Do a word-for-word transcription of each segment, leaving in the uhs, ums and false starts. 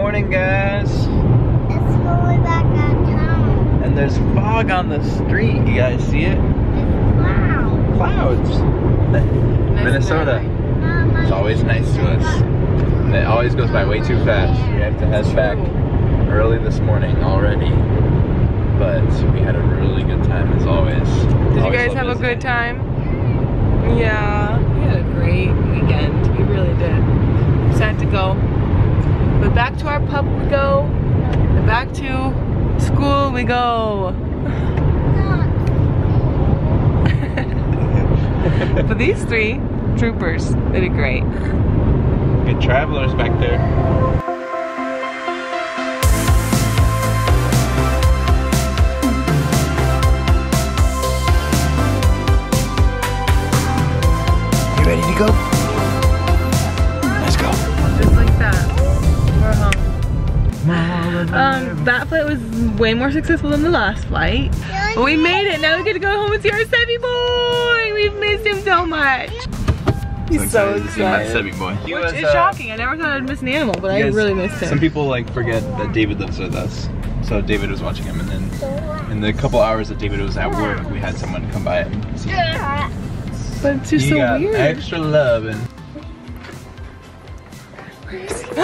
morning, guys. It's going back downtown. And there's fog on the street. You guys see it? It's clouds. Clouds. Minnesota. Minnesota. It's always nice to us. And it always goes by way too fast. We have to head back early this morning already. But we had a really good time as always. Did you guys have a good time? Yeah. We had a great weekend. We really did. Sad to go. But back to our pub we go. And back to school we go. But these three troopers, they did great. Good travelers back there. Ready to go? Let's go. Just like that. We're home. Um, that flight was way more successful than the last flight. But we made it. Now we get to go home and see our Sebby boy. We've missed him so much. He's so excited. See my Sebby boy. Which is shocking. I never thought I'd miss an animal, but I really missed him. Some people like forget that David lives with us. So David was watching him, and then in the couple hours that David was at work, we had someone come by and see him. But it's just you so got weird. Extra love and. Where is he? Hi,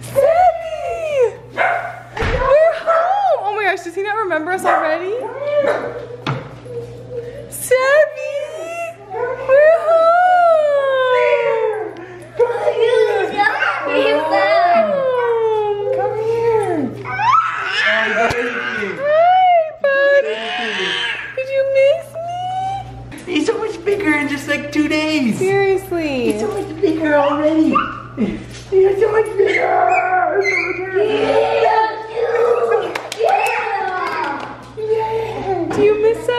Sebby! Sebby! We're home! Oh my gosh, does he not remember us already? Sebby! We're home! Come here! Oh. Come here! Oh, baby. Hi, buddy! Did you miss me? He's so much bigger in just like two days. Seriously. He's so much bigger already. He's so much bigger. Yeah, you. Yeah. Yeah. Do you miss us?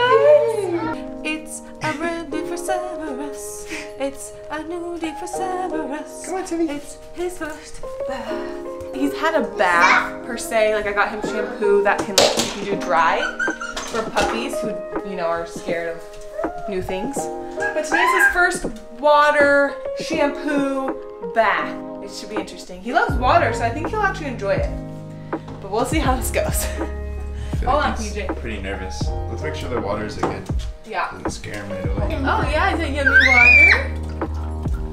It's a brand new day for Severus. It's a new day for Severus. Come on, Timmy. It's his first bath. He's had a bath per se. Like I got him shampoo that can like you can do dry. For puppies who, you know, are scared of new things. But today's his first water, shampoo, bath. It should be interesting. He loves water, so I think he'll actually enjoy it. But we'll see how this goes. Hold on, P J. Pretty nervous. Let's make sure the water's again. Yeah. Doesn't scare him right away. Oh yeah, is it yummy water?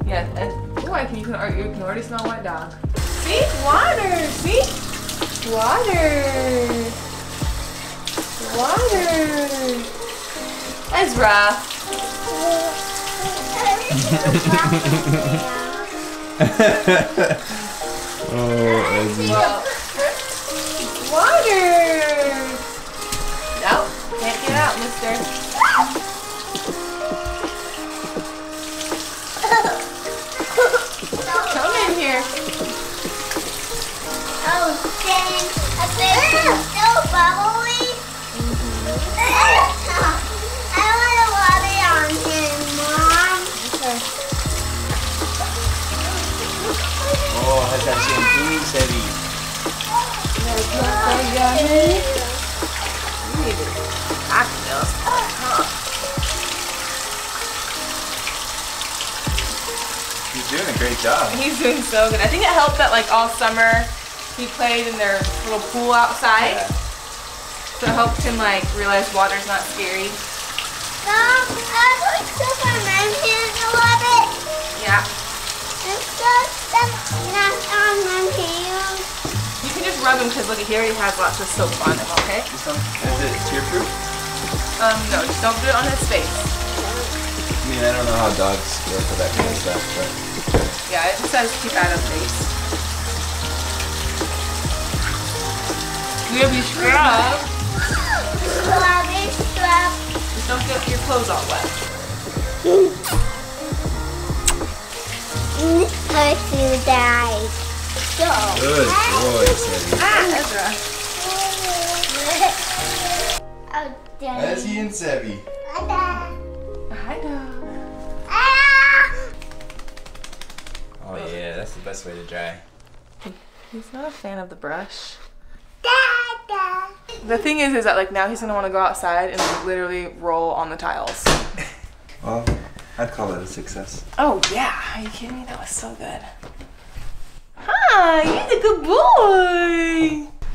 Yeah. And, oh, I can, you, can, you can already smell wet dog. See? Water! See? Water! Water. Ezra. Oh, Ezra. Water. No, can't get out, mister. Come in here. Oh, dang. I think it's so bubbly. I want to water on him, Mom. Okay. Oh, has that shampoo, Sebby? I feel stuck. He's doing a great job. He's doing so good. I think it helped that like all summer he played in their little pool outside. Yeah. So it helped him like realize water's not scary. Mom, I like Superman here a little bit. Yeah. And so that's not on my hands. You can just rub him because look at here, he has lots of soap on him, okay? Is it tear-proof? Um, no, just don't do it on his face. I mean, I don't know how dogs go for that kind of stuff, but... Yeah, it just says keep out of face. We'll be scrubbed. Scrub it, scrub. Just don't get your clothes all wet. I see die. Go. Good boy, Sebby. Ah, Ezra. Oh, Daddy. Ezzy and Sebby. Hi, dog. Oh yeah, that's the best way to dry. He's not a fan of the brush. The thing is, is that like now he's gonna want to go outside and like, literally roll on the tiles. Well, I'd call that a success. Oh yeah, are you kidding me? That was so good. Hi, you're the good boy.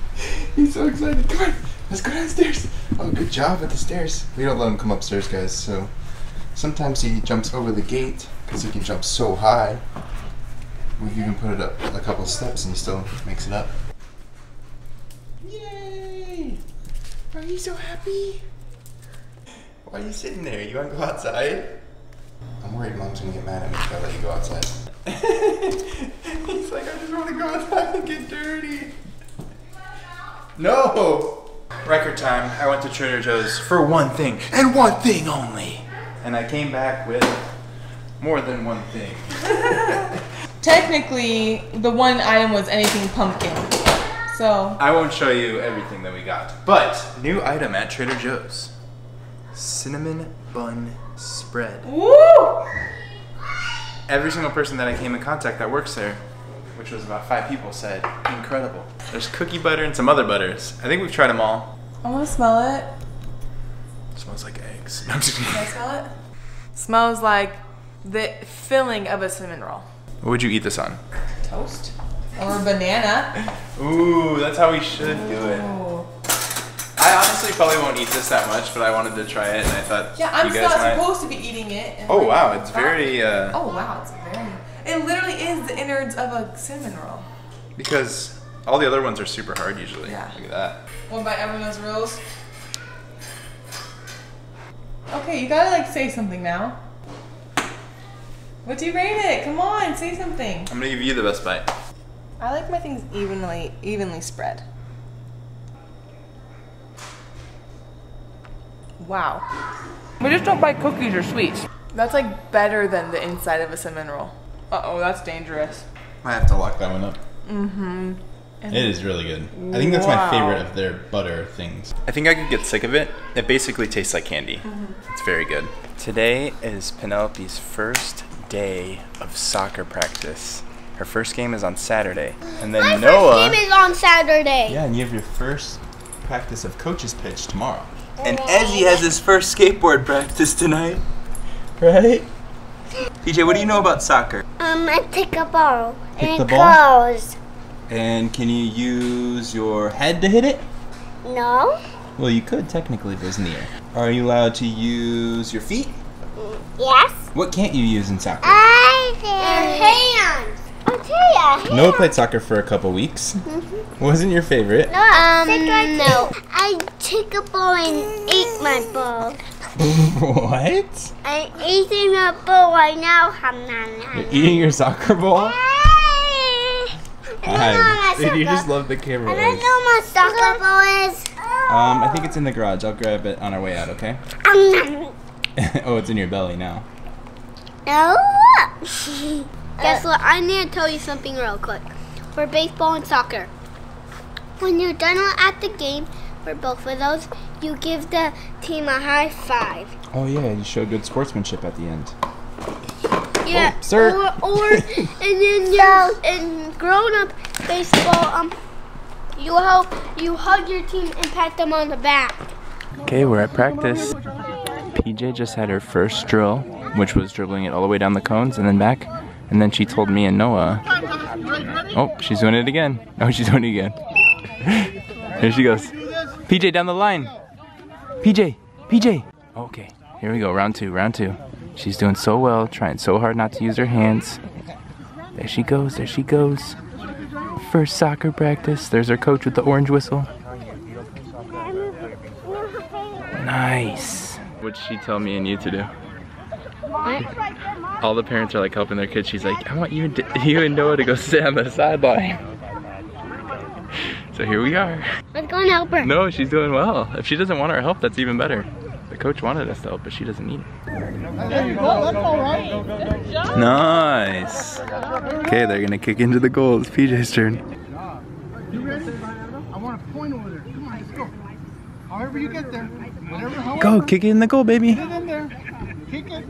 He's so excited. Come on, let's go downstairs. Oh, good job at the stairs. We don't let him come upstairs, guys, so sometimes he jumps over the gate because he can jump so high. We can put it up a couple steps and he still makes it up. Yay! Are you so happy? Why are you sitting there? You want to go outside? I'm worried Mom's going to get mad at me if I let you go outside. He's like, I just want to go outside and get dirty. No! Record time. I went to Trader Joe's for one thing and one thing only. And I came back with more than one thing. Technically, the one item was anything pumpkin. So I won't show you everything that we got, but new item at Trader Joe's. Cinnamon bun spread. Woo! Every single person that I came in contact that works there, which was about five people, said incredible. There's cookie butter and some other butters. I think we've tried them all. I want to smell it. It smells like eggs. No, I'm just kidding. Can I smell it? Smells like the filling of a cinnamon roll. What would you eat this on? Toast or banana. Ooh, that's how we should Ooh. do it. I honestly probably won't eat this that much, but I wanted to try it, and I thought yeah, I'm you guys not might... supposed to be eating it. And oh like, wow, it's very. Uh... Oh wow, it's very. It literally is the innards of a cinnamon roll. Because all the other ones are super hard usually. Yeah. Look at that. One bite everyone knows rules. Okay, you gotta like say something now. What do you rate it? Come on, say something. I'm gonna give you the best bite. I like my things evenly, evenly spread. Wow. We just don't buy cookies or sweets. That's like better than the inside of a cinnamon roll. Uh-oh, that's dangerous. I have to lock that one up. Mm-hmm. It is really good. I think that's wow. my favorite of their butter things. I think I could get sick of it. It basically tastes like candy. Mm-hmm. It's very good. Today is Penelope's first day of soccer practice. Her first game is on Saturday. And then My Noah. first game is on Saturday. Yeah, and you have your first practice of coach's pitch tomorrow. And Ezzy has his first skateboard practice tonight. Right? P J, what do you know about soccer? Um, I pick a ball. Pick and the ball? It goes. And can you use your head to hit it? No. Well, you could technically if it was in the air. Are you allowed to use your feet? Yes. What can't you use in soccer? I think. Your hands. I'll tell you. Noah played soccer for a couple weeks. Mm-hmm. Wasn't your favorite? No, um, no. I took a ball and ate my ball. What? I'm eating a ball right now. You're eating your soccer ball? I don't know. You just love the camera. I don't know what my soccer ball is. Um, I think it's in the garage. I'll grab it on our way out, okay? Um, oh, it's in your belly now. No. Guess what? I need to tell you something real quick. For baseball and soccer, when you're done at the game, for both of those, you give the team a high five. Oh yeah, you show good sportsmanship at the end. Yeah. Oh, sir. Or, or and then you in grown-up baseball, um, you help you hug your team and pat them on the back. Okay, we're at practice. P J just had her first drill, which was dribbling it all the way down the cones and then back. And then she told me and Noah. Oh, she's doing it again. Oh, she's doing it again. Here she goes. P J, down the line. P J, P J. Okay, here we go, round two, round two. She's doing so well, trying so hard not to use her hands. There she goes, there she goes. First soccer practice. There's her coach with the orange whistle. Nice. What'd she tell me and you to do? All the parents are like helping their kids. She's like, I want you and, you and Noah to go sit on the sideline. So here we are. Let's go and help her. No, she's doing well. If she doesn't want our help, that's even better. The coach wanted us to help, but she doesn't need it. There you go, that's all right. Good job. Nice. Okay, they're gonna kick into the goal. It's P J's turn. You ready? I want a point over there. Come on, let's go. However you get there. Whatever, go, kick it in the goal, baby. Get in there. Kick it.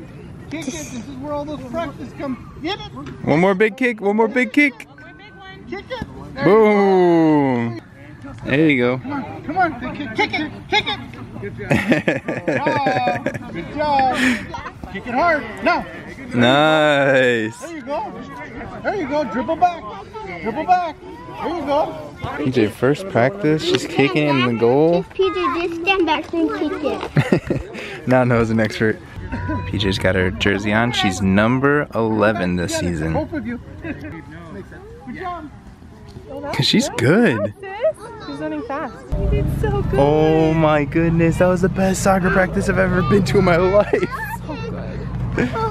Kick it. This is where all those practice come. Get it. One more big kick. One more big kick. One more big one. Kick it. There Boom. You there you go. Come on. Come on. Kick it. Kick it. Kick it. Good job. Good job. Good job. Kick it hard. No. Nice. There you go. There you go. Dribble back. Dribble back. There you go. P J first practice. She's kicking in the goal. P J just stand back and kick it. Now knows an expert. P J's got her jersey on. She's number eleven this season. Both of you. Good job. Cause she's good. She's running fast. You did so good. Oh my goodness, that was the best soccer practice I've ever been to in my life. So good.